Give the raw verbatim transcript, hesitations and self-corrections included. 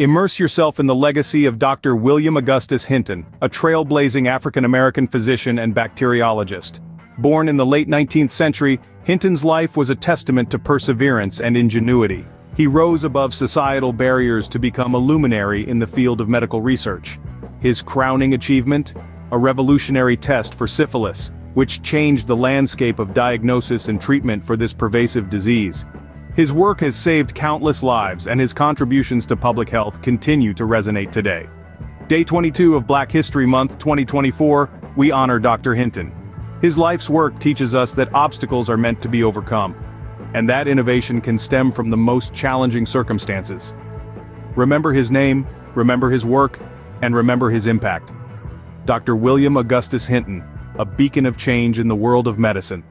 Immerse yourself in the legacy of Doctor William Augustus Hinton, a trailblazing African-American physician and bacteriologist. Born in the late nineteenth century, Hinton's life was a testament to perseverance and ingenuity. He rose above societal barriers to become a luminary in the field of medical research. His crowning achievement? A revolutionary test for syphilis, which changed the landscape of diagnosis and treatment for this pervasive disease. His work has saved countless lives, and his contributions to public health continue to resonate today. Day twenty-two of Black History Month twenty twenty-four, we honor Doctor Hinton. His life's work teaches us that obstacles are meant to be overcome, and that innovation can stem from the most challenging circumstances. Remember his name, remember his work, and remember his impact. Doctor William Augustus Hinton, a beacon of change in the world of medicine.